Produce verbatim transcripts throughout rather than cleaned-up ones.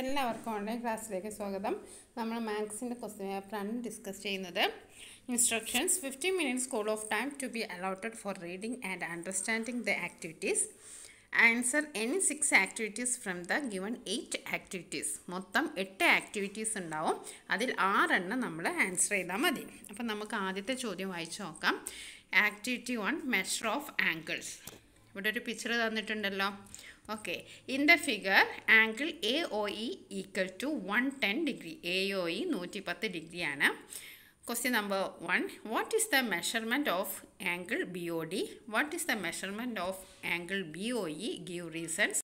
എല്ലാവർക്കും ഓൺലൈൻ ക്ലാസ്സിലേക്ക് സ്വാഗതം. നമ്മൾ മാത്സിൻ്റെ ക്വസ്റ്റ്യൻ പേപ്പറാണ് ഡിസ്കസ് ചെയ്യുന്നത്. Instructions fifty minutes cool off time to be allotted for reading and understanding the activities. Answer any six activities from the given eight activities. മൊത്തം എട്ട് ആക്ടിവിറ്റീസ് ഉണ്ടാവും, അതിൽ ആറെണ്ണം നമ്മൾ ആൻസർ ചെയ്താൽ മതി. അപ്പം നമുക്ക് ആദ്യത്തെ ചോദ്യം വായിച്ചു നോക്കാം. Activity one, measure of angles. ഇവിടെ ഒരു പിക്ചർ തന്നിട്ടുണ്ടല്ലോ. Okay, in the figure angle A O E equal to one ten degree. A O E നൂറ്റി പത്ത് ഡിഗ്രിയാണ്. Question number one, what is the measurement of angle B O D? What is the measurement of angle B O E? Give reasons.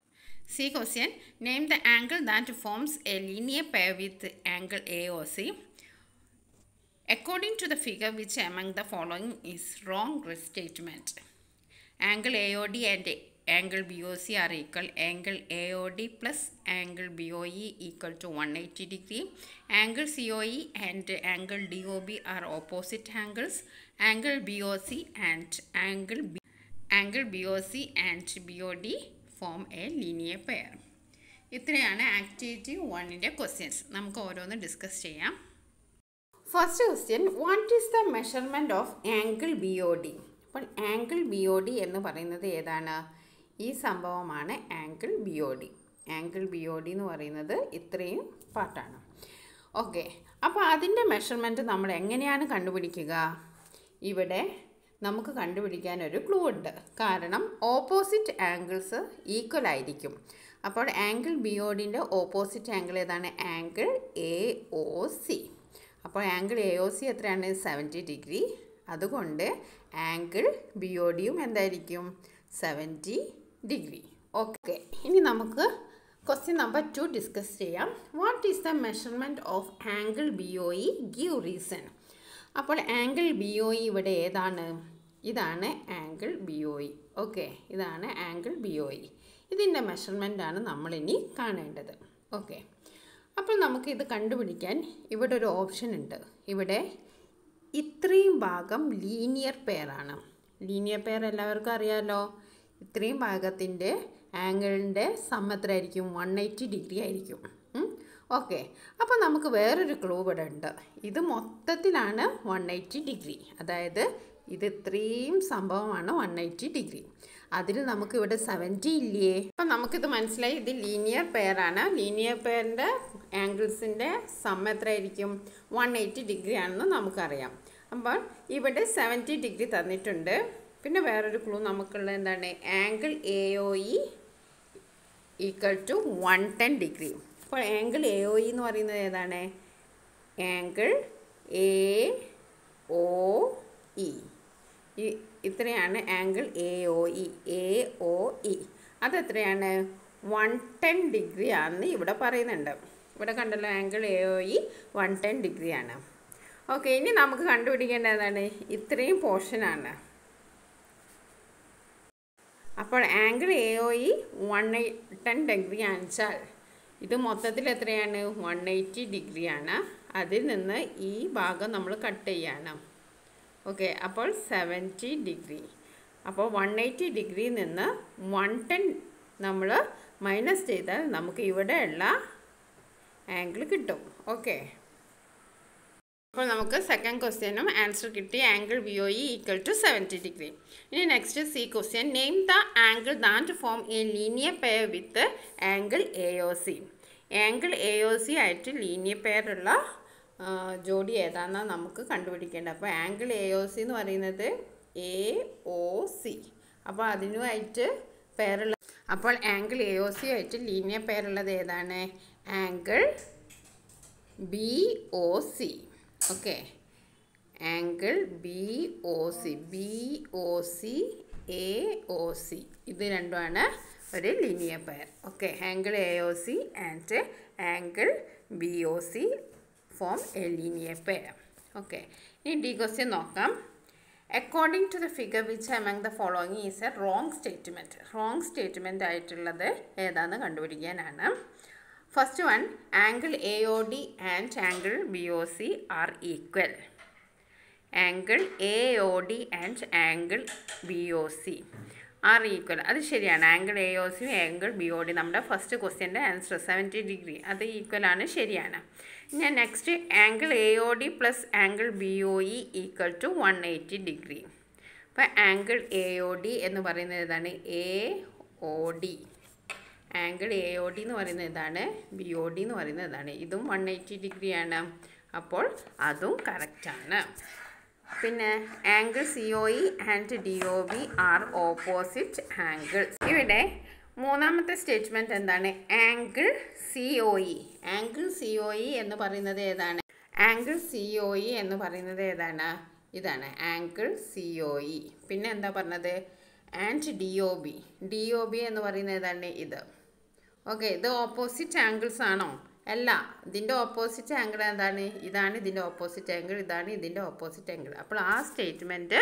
C question, name the angle that forms a linear pair with angle A O C. According to the figure which among the following is wrong statement? Angle A O D and angle B O C are equal. Angle A O D plus angle B O E equal to one hundred eighty degree. Angle C O E and angle D O B are opposite angles. Angle BOC and angle B angle BOC and B O D form a linear pair. ഇത്രയാണ് activity ഒന്നിൻ്റെ questions. നമുക്ക് ഓരോന്ന് discuss ചെയ്യാം. First question, what is the measurement of angle B O D? അപ്പോൾ angle B O D എന്ന് പറയുന്നത് ഏതാണ്? ഈ സംഭവമാണ് angle B O D. Angle B O D എന്ന് പറയുന്നത് ഇത്രയും പാർട്ടാണ്. ഓക്കെ, അപ്പോൾ അതിൻ്റെ മെഷർമെൻറ്റ് നമ്മൾ എങ്ങനെയാണ് കണ്ടുപിടിക്കുക? ഇവിടെ നമുക്ക് കണ്ടുപിടിക്കാനൊരു ക്ലൂ ഉണ്ട്. കാരണം ഓപ്പോസിറ്റ് ആംഗിൾസ് ഈക്വൽ ആയിരിക്കും. അപ്പോൾ ആംഗിൾ ബി ഒ ഡിൻ്റെ ഓപ്പോസിറ്റ് ആംഗിൾ ഏതാണ്? Angle A O C. അപ്പോൾ ആംഗിൾ എ ഒ സി എത്രയാണ്? Seventy degree. അതുകൊണ്ട് ആംഗിൾ ബി ഒ ഡിയും എന്തായിരിക്കും? Seventy degree. ഓക്കെ, ഇനി നമുക്ക് ക്വസ്റ്റ്യൻ നമ്പർ ടു ഡിസ്കസ് ചെയ്യാം. What is the measurement of angle B O E? Give reason. അപ്പോൾ angle B O E ഇവിടെ ഏതാണ്? ഇതാണ് angle B O E. Okay, ഇതാണ് ആംഗിൾ ബി ഒ ഇ. ഇതിൻ്റെ മെഷർമെൻറ്റാണ് നമ്മളിനി കാണേണ്ടത്. ഓക്കെ, അപ്പോൾ നമുക്കിത് കണ്ടുപിടിക്കാൻ ഇവിടെ ഒരു ഓപ്ഷൻ ഉണ്ട്. ഇവിടെ ഇത്രയും ഭാഗം ലീനിയർ പെയറാണ്. ലീനിയർ പെയർ എല്ലാവർക്കും അറിയാമല്ലോ. ഇത്രയും ഭാഗത്തിൻ്റെ ആംഗിളിൻ്റെ സമ്മത്രമായിരിക്കും വൺ എയ്റ്റി ഡിഗ്രി ആയിരിക്കും. ഓക്കെ, അപ്പോൾ നമുക്ക് വേറൊരു ക്ലൂ ഇവിടെ ഉണ്ട്. ഇത് മൊത്തത്തിലാണ് വൺ എയ്റ്റി ഡിഗ്രി. അതായത് ഇത് ഇത്രയും സംഭവമാണ് വൺ എയ്റ്റി ഡിഗ്രി. അതിൽ നമുക്ക് ഇവിടെ സെവൻറ്റി ഇല്ലേ? അപ്പം നമുക്കിത് മനസ്സിലായി. ഇത് ലീനിയർ പെയറാണ്. ലീനിയർ പെയറിൻ്റെ ആംഗിൾസിൻ്റെ സമ്മ എത്രയായിരിക്കും? വൺ എയ്റ്റി ഡിഗ്രി ആണെന്ന് നമുക്കറിയാം. അപ്പോൾ ഇവിടെ സെവൻറ്റി ഡിഗ്രി തന്നിട്ടുണ്ട്. പിന്നെ വേറൊരു ക്ലൂ നമുക്കുള്ളത് എന്താണ്? Angle A O E equal to one ten degree. അപ്പോൾ ആംഗിൾ എ ഒ ഇ എന്ന് പറയുന്നത് ഏതാണ്? Angle A O E. ഇത്രയാണ് angle A O E. A O E അതെത്രയാണ്? വൺ ടെൻ ഡിഗ്രി ആണെന്ന് ഇവിടെ പറയുന്നുണ്ട്. ഇവിടെ കണ്ടല്ലോ, angle A O E one ten ഡിഗ്രിയാണ്. ഓക്കെ, ഇനി നമുക്ക് കണ്ടുപിടിക്കേണ്ടത് എന്താണ്? ഇത്രയും പോർഷനാണ്. അപ്പോൾ angle A O E one ten degree ആണിച്ചാൽ ഇത് മൊത്തത്തിൽ എത്രയാണ്? വൺ എയ്റ്റി ഡിഗ്രിയാണ്. അതിൽ നിന്ന് ഈ ഭാഗം നമ്മൾ കട്ട് ചെയ്യാണ്. ഓക്കെ, അപ്പോൾ സെവൻറ്റി ഡിഗ്രി. അപ്പോൾ വൺ എയ്റ്റി ഡിഗ്രിയിൽ നിന്ന് വൺ ടെൻ നമ്മൾ മൈനസ് ചെയ്താൽ നമുക്ക് ഇവിടെയുള്ള ആംഗിൾ കിട്ടും. ഓക്കെ, അപ്പോൾ നമുക്ക് സെക്കൻഡ് ക്വസ്റ്റ്യനും ആൻസർ കിട്ടി. Angle B O E equal to seventy degree. ഇനി next C question, name the angle that form a linear pair with angle A O C. Angle A O C ആയിട്ട് linear പെയറുള്ള ജോഡി ഏതാണെന്നാണ് നമുക്ക് കണ്ടുപിടിക്കേണ്ടത്. അപ്പോൾ ആംഗിൾ എ ഒ സി എന്ന് പറയുന്നത് എ ഒ സി. അപ്പോൾ അതിനുമായിട്ട് പെയറുള്ള അപ്പോൾ ആംഗിൾ എ ഒ സി ആയിട്ട് ലീനിയർ പെയറുള്ളത് ഏതാണ്? Angle B O C. Okay, angle B O C. B O C, A O C ഇത് രണ്ടുമാണ് ഒരു linear pair. Okay, angle A O C and angle B O C form a linear pair. Okay, ഇനി D question നോക്കാം. According to the figure which among the following is a wrong statement. Wrong statement ആയിട്ടുള്ളത് ഏതാണെന്ന് കണ്ടുപിടിക്കാനാണ്. First one, angle A O D and angle B O C are equal. Angle A O D and angle B O C R equal. That is correct. Angle A O C angle B O D. Our first question answer seventy degree. That is equal. That is correct. Now next angle A O D plus angle B O E equal to one hundred eighty degree. But angle A O D is what is A O D. Angle A O D is what is B O D is what is this one hundred eighty degree. Apol adum correct aanu pinne angle C O E and D O B are opposite angles ivide moonamathe statement endane angle C O E angle C O E ennu parayunnathu edana angle C O E ennu parayunnathu edana idana angle C O E pinne endha parnathu and D O B D O B ennu parayunnathu edane idu okay the opposite angles aano Ella, this opposite angle is the opposite angle, this is the opposite angle. So, that statement is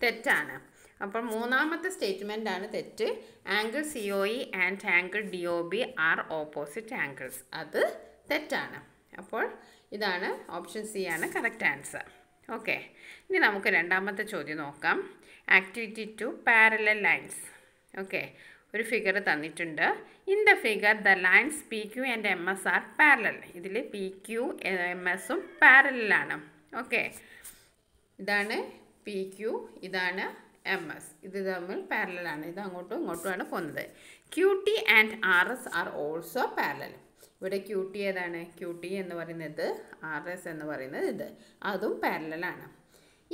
correct. So, the third statement is angle C O E and angle D O B are opposite angles. That is correct. So, this is option C is the correct answer. Okay. Now, we will see activity two parallel lines. Okay. One figure in the figure the lines P Q and M S are parallel. This P Q and M S are parallel. Okay. This is P Q, this is M S. This is parallel. This is Q T and R S are also parallel. This is Q T and R S are parallel.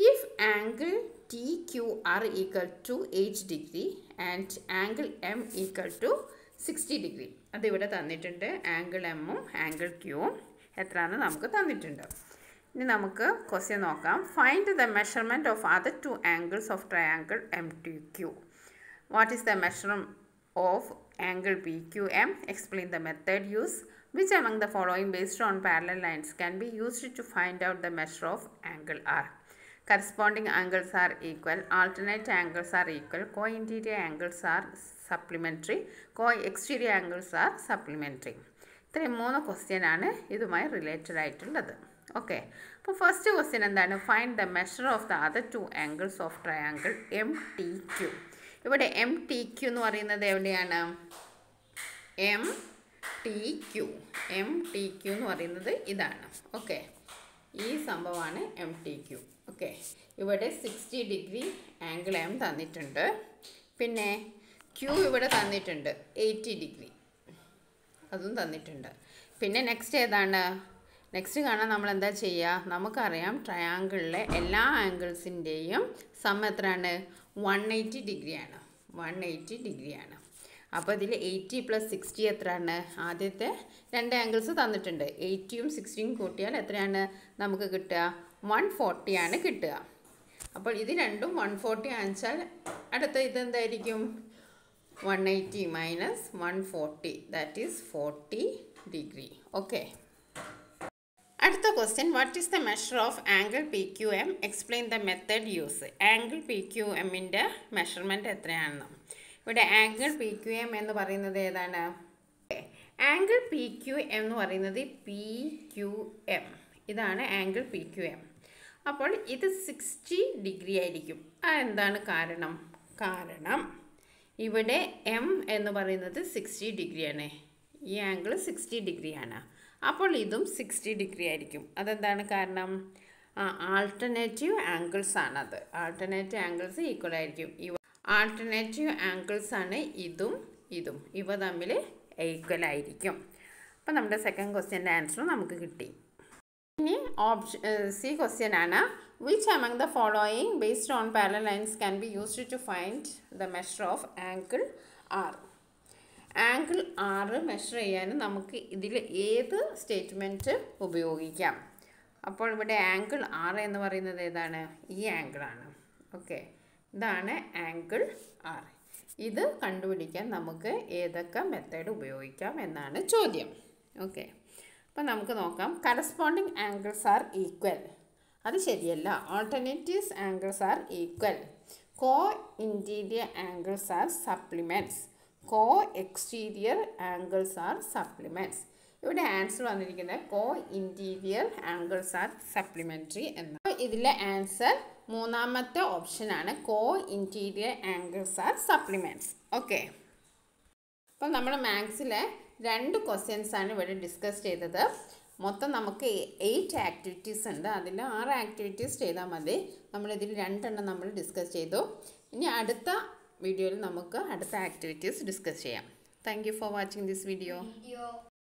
If angle T Q R equal to eight degree and angle M equal to sixty degree. That is the angle M and angle Q. That's the question. Find the measurement of other two angles of triangle M T Q. What is the measurement of angle P Q M? Explain the method used. Which among the following based on parallel lines can be used to find out the measure of angle R? Corresponding angles are equal, alternate angles are equal, co-interior angles are supplementary, co-exterior angles are supplementary. This is the question related. Okay. So first question is find the measure of the other two angles of triangle M T Q. Now M T Q is M T Q. M T Q is okay. This is M T Q. Okay, here sixty degree angle M thannitundu pinne Q ivada thannitundu eighty degree adum thannitundu pinne next edana next kaana nammal endha cheya namakku ariyam triangle le ella angles indeyum sum ethrana one hundred eighty degree aanu one hundred eighty degree aanu appo idile eighty plus sixty ethrana adithe rendu angles thannitundu eighty um sixty um kootiyal ethrana namakku kitta one hundred forty ആണ് കിട്ടുക. അപ്പോൾ ഇത് രണ്ടും one hundred forty answer അടുത്ത ഇത് എന്തായിരിക്കും one hundred eighty minus one hundred forty that is forty degree. Okay. അടുത്ത question what is the measure of angle P Q M? Explain the method used. Angle P Q M ന്റെ measurement എത്രയാണെന്ന്. ഇവിടെ angle P Q M എന്ന് പറയുന്നത് ഏതാണ്? Angle P Q M എന്ന് പറയുന്നത് P Q M. ഇതാണ് angle P Q M. അപ്പോൾ ഇത് sixty degree ആയിരിക്കും. എന്താണ് കാരണം? കാരണം ഇവിടെ M എന്ന് പറയുന്നത് sixty degree ആണ്. ഈ ആംഗിൾ sixty degree ആണ്. അപ്പോൾ ഇതും sixty degree ആയിരിക്കും. അതെന്താണ് കാരണം? ആൾട്ടർനേറ്റീവ് ആംഗിൾസ് ആണ് അത്. ആൾട്ടർനേറ്റീവ് ആംഗിൾസ് ഈക്വൽ ആയിരിക്കും. ആൾട്ടർനേറ്റീവ് ആംഗിൾസ് ആണ് ഇതും ഇതും. ഇവ തമ്മിൽ ഈക്വൽ ആയിരിക്കും. അപ്പോൾ നമ്മുടെ സെക്കൻഡ് ക്വസ്റ്റ്യൻ്റെ ആൻസർ നമുക്ക് കിട്ടി. Option C question Anna. Which among the following based on parallel lines can be used to find the measure of angle R? Angle R measure ചെയ്യാൻ നമുക്ക് ഇതിൽ ഏത് സ്റ്റേറ്റ്മെന്റ് ഉപയോഗിക്കാം? അപ്പോൾ ഇവിടെ angle R എന്ന് പറയുന്നത് ഏതാണ്? ഈ angle ആണ്. ഓക്കേ. ഇതാണ് angle R. ഇത് കണ്ടുപിടിക്കാൻ നമുക്ക് ഏതൊക്കെ മെത്തേഡ് ഉപയോഗിക്കാം എന്നാണ് ചോദ്യം. Okay. Now, we will see corresponding angles are equal. That is correct. Alternative angles are equal. Co-interior angles are supplements. Co-exterior angles are supplements. Here the answer is co-interior angles are supplementary. This is the answer മൂന്നാമത്തെ option ആണ് co interior angles are supplements. Okay, അപ്പോൾ നമ്മൾ മാത്സിലെ രണ്ട് questions ആണ് ഇവിടെ discuss ചെയ്തത്. മൊത്തം നമുക്ക് എയ്റ്റ് ആക്ടിവിറ്റീസ് ഉണ്ട്. അതിൽ ആറ് ആക്ടിവിറ്റീസ് ചെയ്താൽ മതി. നമ്മളിതിൽ രണ്ടെണ്ണം നമ്മൾ ഡിസ്കസ് ചെയ്തു. ഇനി അടുത്ത വീഡിയോയിൽ നമുക്ക് അടുത്ത ആക്ടിവിറ്റീസ് ഡിസ്കസ് ചെയ്യാം. Thank you for watching this video.